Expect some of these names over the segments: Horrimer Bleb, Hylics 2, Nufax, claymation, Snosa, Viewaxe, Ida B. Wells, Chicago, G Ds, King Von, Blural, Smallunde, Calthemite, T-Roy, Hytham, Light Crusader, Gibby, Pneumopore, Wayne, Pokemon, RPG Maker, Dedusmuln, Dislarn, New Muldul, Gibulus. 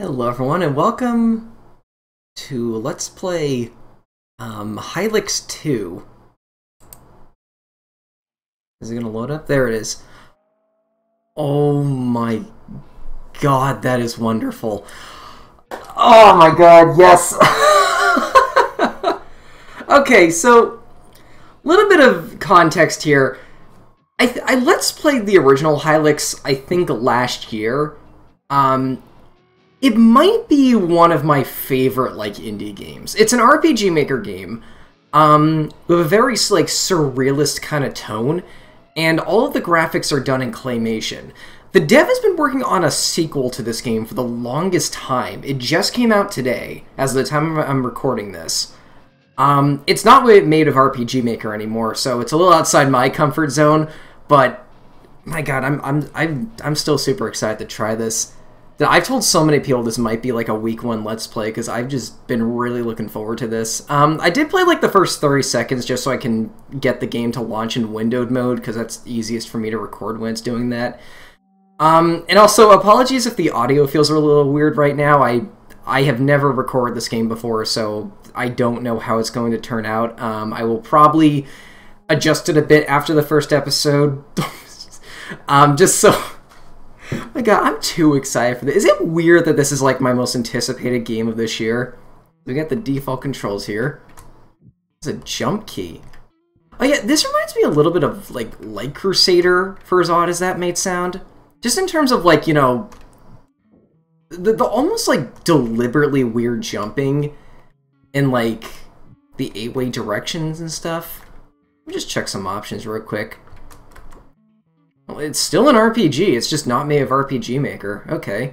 Hello everyone and welcome to Let's Play Hylics 2. Is it gonna load up? There it is. Oh my god, that is wonderful. Oh my god, yes! Okay, so a little bit of context here. I Let's Played the original Hylics, I think, last year. It might be one of my favorite, like, indie games. It's an RPG Maker game, with a very, like, surrealist kind of tone, and all of the graphics are done in claymation. The dev has been working on a sequel to this game for the longest time. It just came out today, as of the time I'm recording this. It's not made of RPG Maker anymore, so it's a little outside my comfort zone, but, my god, I'm still super excited to try this. I've told so many people this might be like a week one Let's Play because I've just been really looking forward to this. I did play like the first 30 seconds just so I can get the game to launch in windowed mode because that's the easiest for me to record when it's doing that. And also, apologies if the audio feels a little weird right now. I have never recorded this game before, so I don't know how it's going to turn out. I will probably adjust it a bit after the first episode. Just so... My god, I'm too excited for this. Is it weird that this is like my most anticipated game of this year? We got the default controls here. It's a jump key. Oh yeah, this reminds me a little bit of like Light Crusader, for as odd as that may sound. Just in terms of like, you know, the almost like deliberately weird jumping in like the 8-way directions and stuff. Let me just check some options real quick. Well, it's still an RPG, it's just not made of RPG Maker. Okay.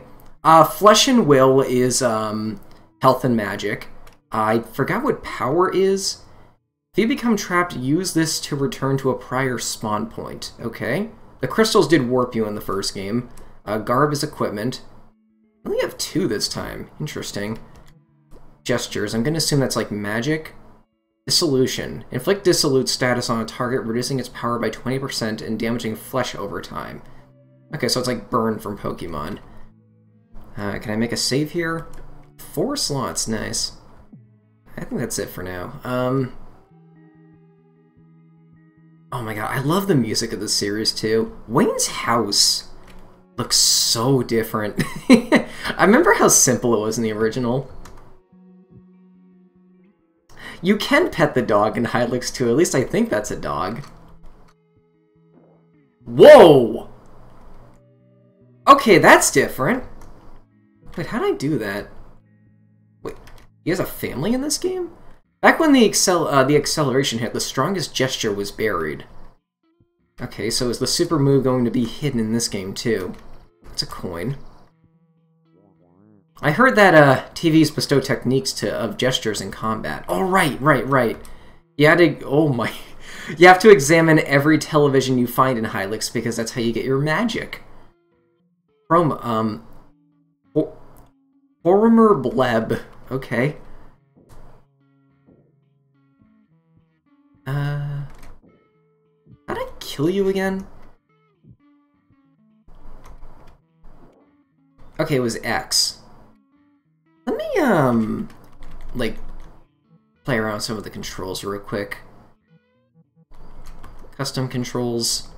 Flesh and Will is health and magic. I forgot what power is. If you become trapped, use this to return to a prior spawn point. Okay. The crystals did warp you in the first game. Garb is equipment. I only have two this time. Interesting. Gestures. I'm going to assume that's like magic. Dissolution. Inflict dissolute status on a target, reducing its power by 20% and damaging flesh over time. Okay, so it's like burn from Pokemon. Can I make a save here? 4 slots, nice. I think that's it for now. Oh my god, I love the music of this series too. Wayne's house looks so different. I remember how simple it was in the original. You can pet the dog in Hylics 2, at least I think that's a dog. Whoa! Okay, that's different. Wait, how did I do that? Wait, he has a family in this game? Back when the acceleration hit, the strongest gesture was buried. Okay, so is the super move going to be hidden in this game too? That's a coin. I heard that TVs bestow techniques of gestures in combat. Oh, right. You have to examine every television you find in Hylics because that's how you get your magic. From Horrimer Bleb. Okay. How'd I kill you again? Okay, it was X. Let me, like, play around with some of the controls real quick. Custom controls.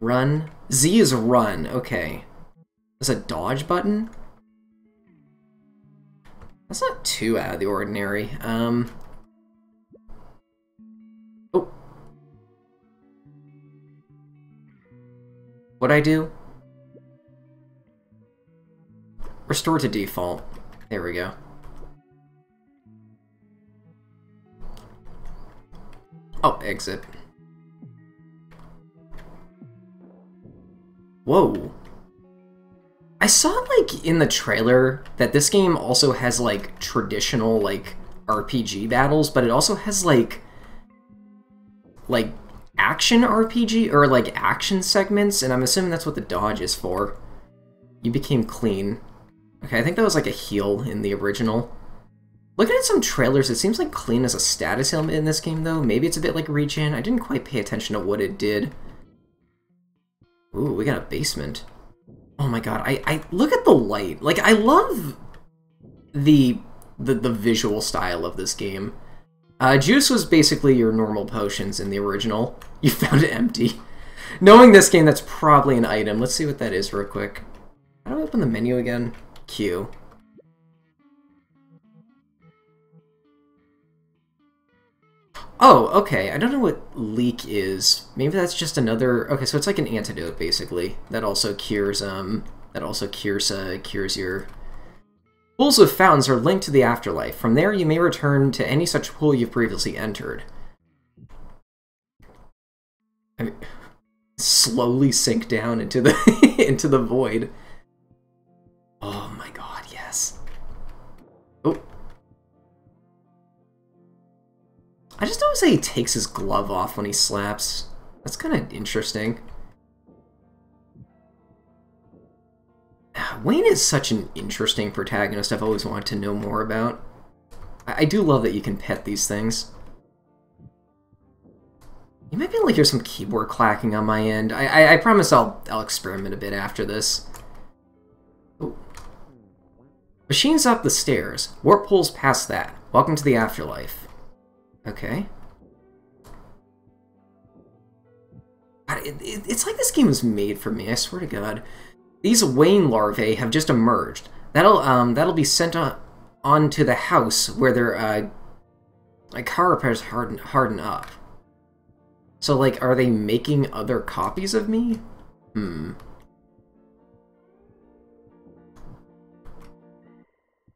Run. Z is run, okay. There's a dodge button? That's not too out of the ordinary. Oh. What'd I do? Restore to default. There we go. Oh, exit. Whoa. I saw, like, in the trailer that this game also has, like, traditional, like, RPG battles, but it also has, like, action RPG, or, like, action segments, and I'm assuming that's what the dodge is for. You became clean. Okay, I think that was like a heal in the original. Looking at some trailers, it seems like clean is a status ailment in this game, though. Maybe it's a bit like regen. I didn't quite pay attention to what it did. Ooh, we got a basement. Oh my god, I look at the light. Like, I love the visual style of this game. Juice was basically your normal potions in the original. You found it empty. Knowing this game, that's probably an item. Let's see what that is real quick. How do I open the menu again? Q. Oh, okay. I don't know what leak is. Maybe that's just another. Okay, so it's like an antidote, basically. That also cures. That also cures your. Pools of fountains are linked to the afterlife. From there, you may return to any such pool you've previously entered. I mean, slowly sink down into the into the void. Oh my god, yes. Oh. I just noticed that he takes his glove off when he slaps. That's kind of interesting. Wayne is such an interesting protagonist. I've always wanted to know more about. I do love that you can pet these things. You might be able to hear some keyboard clacking on my end. I promise I'll experiment a bit after this. Ooh. Machines up the stairs. Warp pools past that. Welcome to the afterlife. Okay. God, it's like this game was made for me, I swear to god. These Wayne larvae have just emerged. That'll be sent on to the house where their car repairs harden up. So, like, are they making other copies of me? Hmm.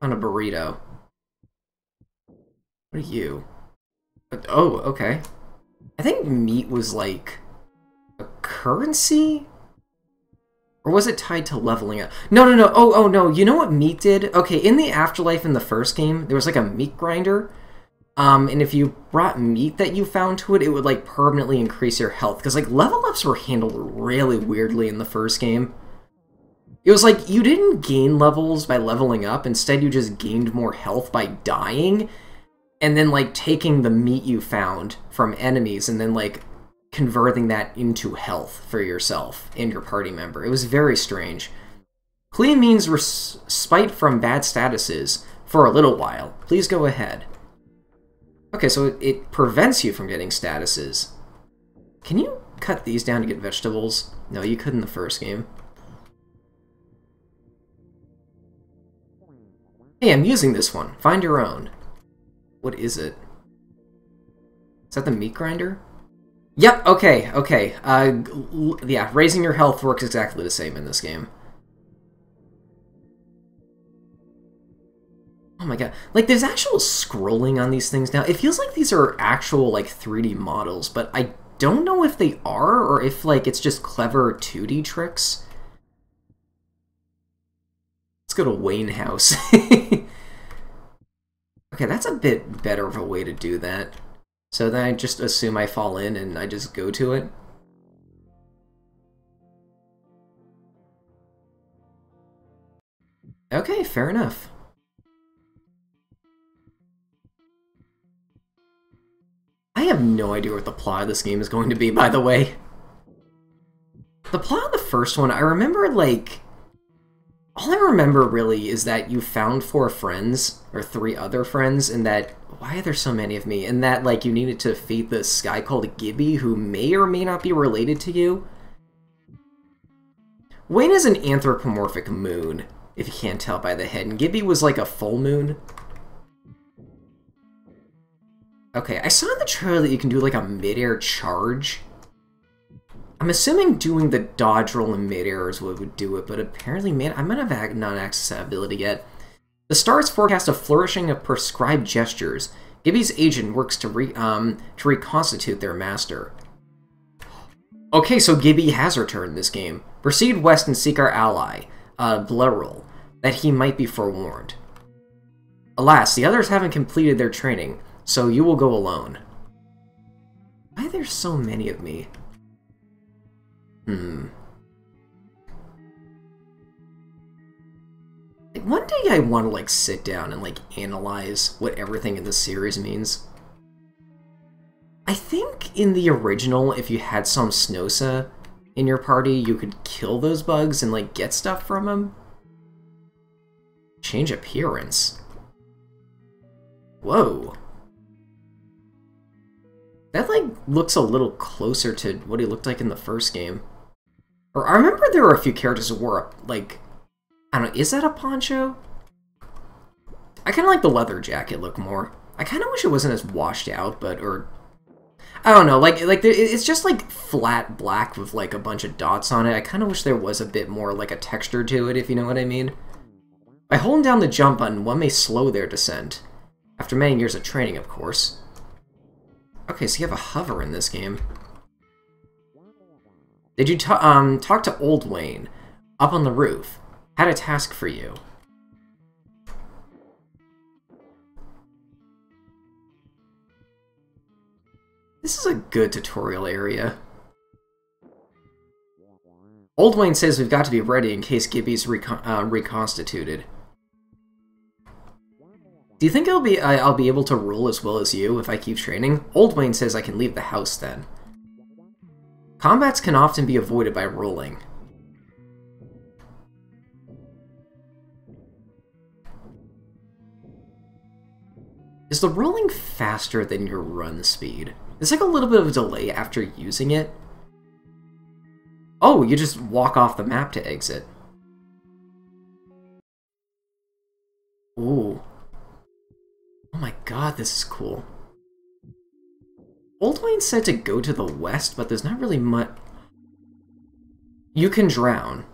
On a burrito. What are you? Oh, okay. I think meat was like a currency? Or was it tied to leveling up? No. Oh, no. You know what meat did? Okay, in the afterlife in the first game, there was like a meat grinder. And if you brought meat that you found to it, it would like permanently increase your health. Because like level ups were handled really weirdly in the first game. It was like you didn't gain levels by leveling up. Instead, you just gained more health by dying. And then like taking the meat you found from enemies and then like converting that into health for yourself and your party member. It was very strange. Clean means respite from bad statuses for a little while. Please go ahead. Okay, so it prevents you from getting statuses. Can you cut these down to get vegetables? No, you could in the first game. Hey, I'm using this one. Find your own. What is it? Is that the meat grinder? Yep, okay. Yeah, raising your health works exactly the same in this game. Oh my god. Like, there's actual scrolling on these things now. It feels like these are actual, like, 3D models, but I don't know if they are or if, like, it's just clever 2D tricks. Let's go to Wayne House. Okay, that's a bit better of a way to do that. So then I just assume I fall in and I just go to it. Okay, fair enough. I have no idea what the plot of this game is going to be, by the way. The plot of the first one, I remember, like... All I remember, really, is that you found 4 friends, or 3 other friends, and that... Why are there so many of me? And that, like, you needed to feed this guy called Gibby, who may or may not be related to you. Wayne is an anthropomorphic moon, if you can't tell by the head, and Gibby was, like, a full moon. Okay, I saw in the trailer that you can do, like, a mid-air charge. I'm assuming doing the dodge roll in mid-air is what would do it, but apparently, man, I might have not accessed that ability yet. The stars forecast a flourishing of prescribed gestures. Gibby's agent works to reconstitute their master. Okay, so Gibby has returned this game. Proceed west and seek our ally, Blural, that he might be forewarned. Alas, the others haven't completed their training, so you will go alone. Why are there so many of me? One day I want to, like, sit down and, like, analyze what everything in this series means. I think in the original, if you had some Snosa, in your party, you could kill those bugs and, like, get stuff from them. Change appearance. Whoa. That, like, looks a little closer to what he looked like in the first game. Or I remember there were a few characters who wore, like, I don't know, is that a poncho? I kind of like the leather jacket look more. I kind of wish it wasn't as washed out, but, or... I don't know, like it's just like flat black with like a bunch of dots on it. I kind of wish there was a bit more like a texture to it, if you know what I mean. By holding down the jump button, one may slow their descent. After many years of training, of course. Okay, so you have a hover in this game. Did you talk to old Wayne? Up on the roof. Had a task for you. This is a good tutorial area. Old Wayne says we've got to be ready in case Gibby's reconstituted. Do you think I'll be able to rule as well as you if I keep training? Old Wayne says I can leave the house then. Combats can often be avoided by ruling. Is the ruling faster than your run speed? There's like a little bit of a delay after using it. Oh, you just walk off the map to exit. Ooh. Oh my god, this is cool. Old Wayne said to go to the west, but there's not really much... You can drown.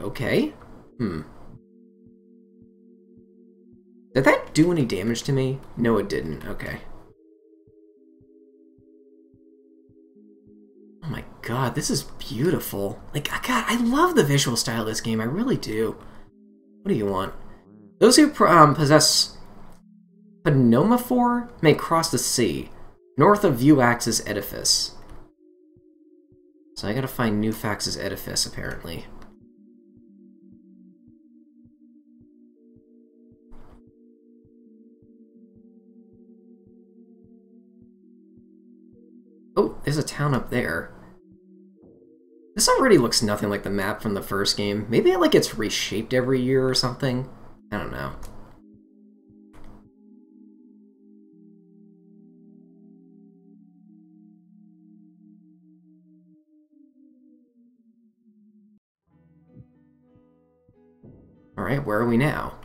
Okay. Hmm. Did that do any damage to me? No, it didn't. Okay. Oh my god, this is beautiful. Like, god, I love the visual style of this game, I really do. What do you want? Those who possess Pneumopore may cross the sea, north of Viewaxe's edifice. So I gotta find Nufax's edifice, apparently. Oh, there's a town up there. This already looks nothing like the map from the first game. Maybe it like gets reshaped every year or something. I don't know. Alright, where are we now?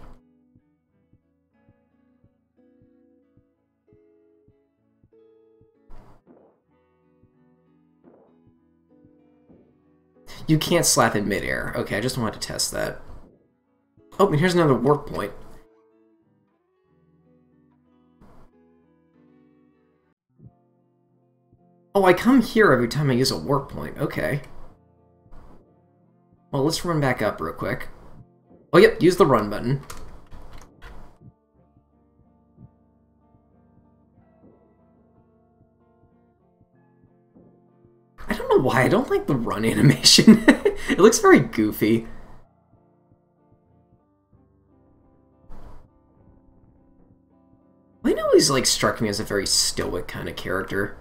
You can't slap in midair. Okay, I just wanted to test that. Oh, and here's another warp point. Oh, I come here every time I use a warp point. Okay. Well, let's run back up real quick. Oh, yep, use the run button. I don't know why I don't like the run animation. It looks very goofy. Wayne always like struck me as a very stoic kind of character.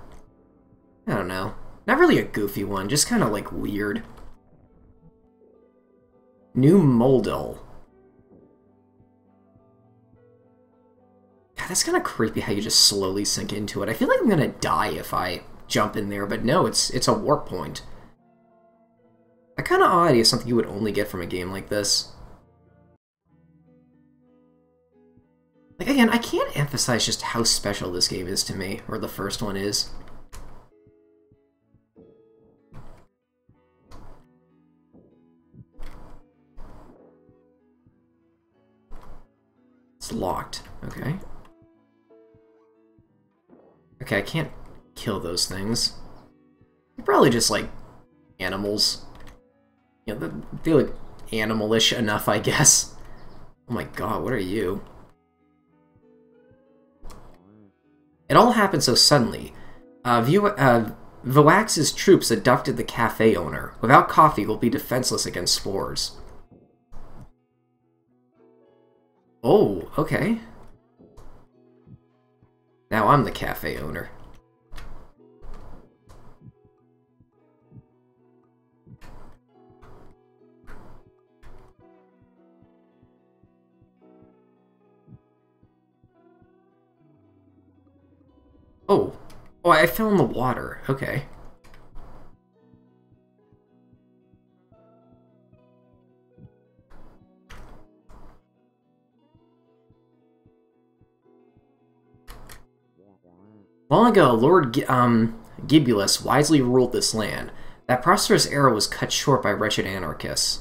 I don't know. Not really a goofy one, just kind of like weird. New Muldul. God, that's kind of creepy how you just slowly sink into it. I feel like I'm gonna die if I jump in there, but no, it's a warp point. That kind of oddity is something you would only get from a game like this. Like, again, I can't emphasize just how special this game is to me, or the first one is. It's locked, okay. Okay, I can't kill those things. They're probably just like animals. You know, they look animalish enough, I guess. Oh my god, what are you? It all happened so suddenly. Vwax's troops abducted the cafe owner. Without coffee, we'll be defenseless against spores. Oh, okay. Now I'm the cafe owner. Oh. Oh, I fell in the water. Okay. Long ago, Lord Gibulus wisely ruled this land. That prosperous era was cut short by wretched anarchists.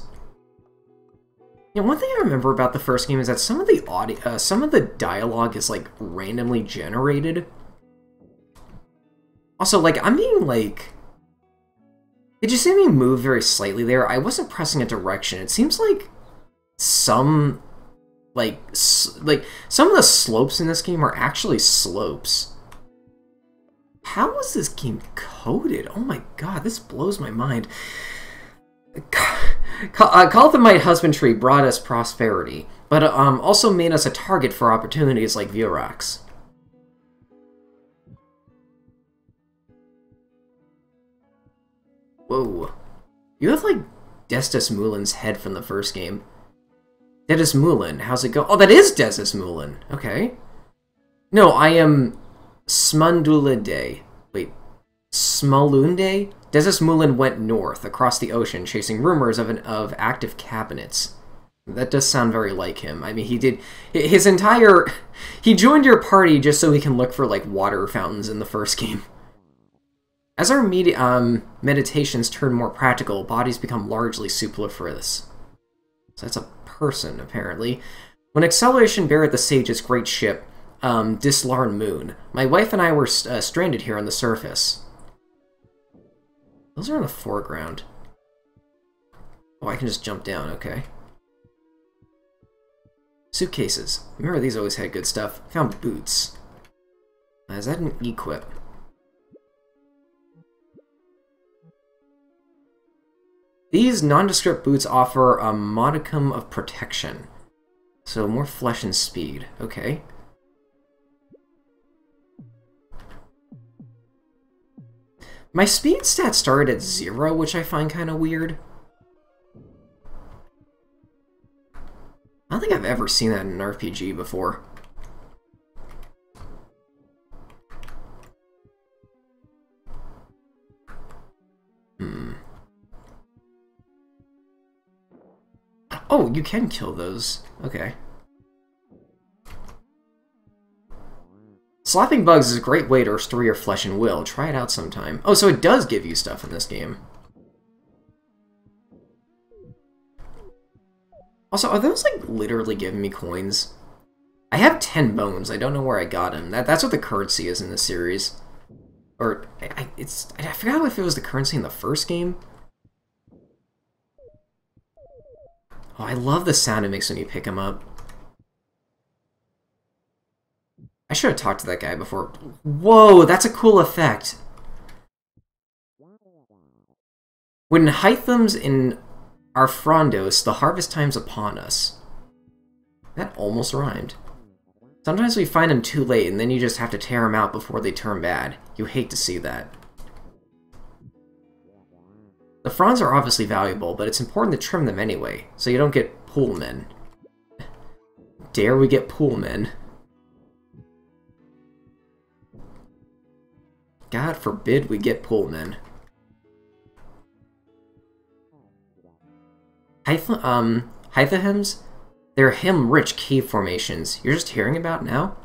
You know, one thing I remember about the first game is that some of the audio, some of the dialogue is like randomly generated. Also, like I'm being like, did you see me move very slightly there? I wasn't pressing a direction. It seems like some, like some of the slopes in this game are actually slopes. How was this game coded? Oh my god, this blows my mind. Calthemite husbandry brought us prosperity, but also made us a target for opportunities like Viewaxe. Whoa. You have, like, Dedusmuln's head from the first game. Dedusmuln, how's it go? Oh, that is Dedusmuln. Okay. No, I am... Smallunde. Wait, Smallunde? Dedusmuln went north, across the ocean, chasing rumors of active cabinets. That does sound very like him. I mean, he did... His entire... He joined your party just so he can look for, like, water fountains in the first game. As our meditations turn more practical, bodies become largely superfluous. So that's a person, apparently. When Acceleration buried the Sage's great ship, Dislarn Moon. My wife and I were stranded here on the surface. Those are in the foreground. Oh, I can just jump down, okay. Suitcases. Remember, these always had good stuff. Found boots. Is that an equip? These nondescript boots offer a modicum of protection. So more flesh and speed, okay. My speed stat started at 0, which I find kind of weird. I don't think I've ever seen that in an RPG before. Hmm. Oh, you can kill those. Okay. Slapping bugs is a great way to restore your flesh and will. Try it out sometime. Oh, so it does give you stuff in this game. Also, are those, like, literally giving me coins? I have 10 bones. I don't know where I got them. That's what the currency is in this series. Or, I forgot if it was the currency in the first game. Oh, I love the sound it makes when you pick them up. I should have talked to that guy before. Whoa, that's a cool effect. When Hytham's in our Frondos, the harvest time's upon us. That almost rhymed. Sometimes we find them too late, and then you just have to tear them out before they turn bad. You hate to see that. The fronds are obviously valuable, but it's important to trim them anyway, so you don't get pool men. Dare we get pool men? God forbid we get Pullman. Hythams? They're hymn-rich cave formations. You're just hearing about now?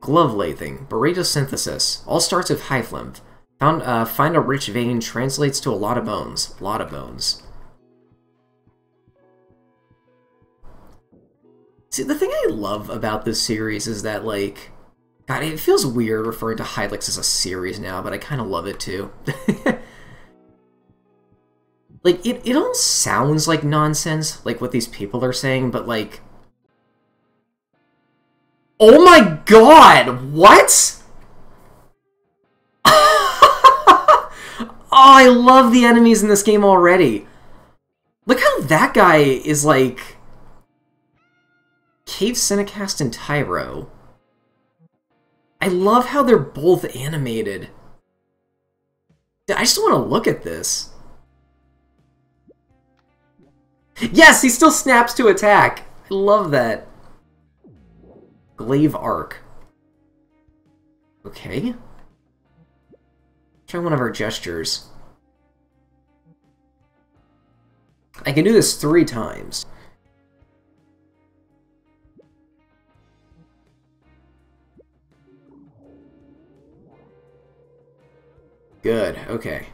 Glove-lathing. Beratosynthesis. All starts with Hytham. Find a rich vein translates to a lot of bones. Lot of bones. See, the thing I love about this series is that, like... God, it feels weird referring to Hylics as a series now, but I kind of love it too. Like, it all sounds like nonsense, like what these people are saying, but like... Oh my god! What?! Oh, I love the enemies in this game already! Look how that guy is like... Cave Cinecast and Tyro. I love how they're both animated. I just want to look at this. Yes, he still snaps to attack. I love that. Glaive Arc. Okay. Try one of our gestures. I can do this 3 times. Good, okay.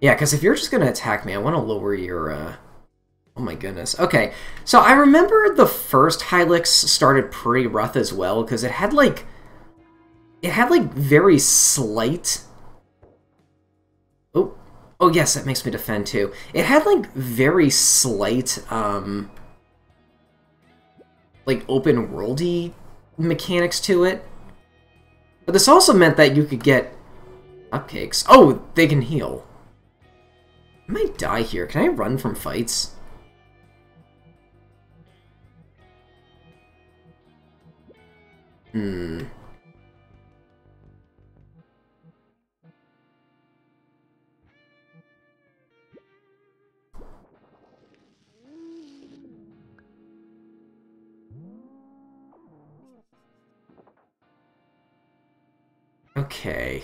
Yeah, because if you're just going to attack me, I want to lower your... Oh my goodness. Okay, so I remember the first Hylics started pretty rough as well, because it had, like... It had, like, very slight... Oh, yes, that makes me defend, too. It had, like, very slight, like, open-worldy mechanics to it. But this also meant that you could get cupcakes. Oh, they can heal. I might die here. Can I run from fights? Hmm... Okay.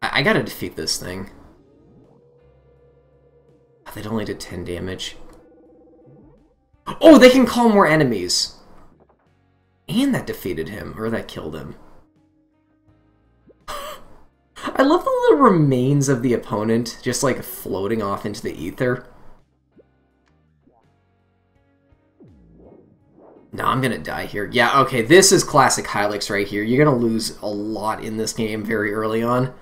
I gotta defeat this thing. That only did 10 damage. Oh, they can call more enemies! And that defeated him, or that killed him. I love the little remains of the opponent just like floating off into the ether. No, I'm gonna die here. Yeah, okay, this is classic Hylics right here. You're gonna lose a lot in this game very early on.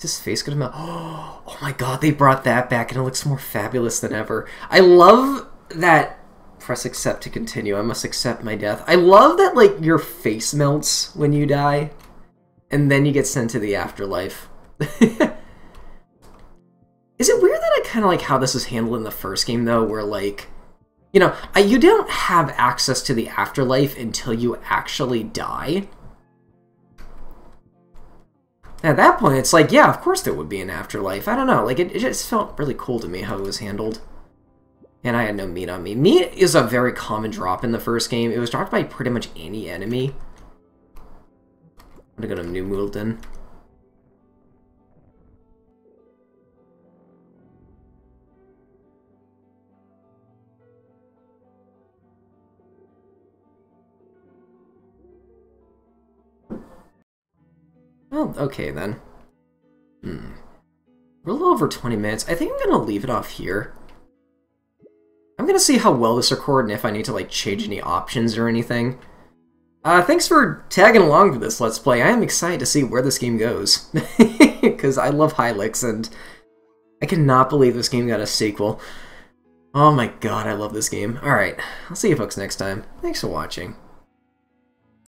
Is his face gonna melt? Oh my god, they brought that back and it looks more fabulous than ever. I love that... Press accept to continue. I must accept my death. I love that, like, your face melts when you die. And then you get sent to the afterlife. Is it weird that I kinda like how this is handled in the first game, though, where, like... You know, you don't have access to the afterlife until you actually die. At that point, it's like, yeah, of course there would be an afterlife. I don't know, like, it just felt really cool to me how it was handled. And I had no meat on me. Meat is a very common drop in the first game. It was dropped by pretty much any enemy. I'm gonna go to New Muldul. Well, okay then. We're a little over 20 minutes. I think I'm gonna leave it off here. I'm gonna see how well this records and if I need to, like, change any options or anything. Thanks for tagging along for this Let's Play. I am excited to see where this game goes. Because I love Hylics, and I cannot believe this game got a sequel. Oh my god, I love this game. Alright, I'll see you folks next time. Thanks for watching.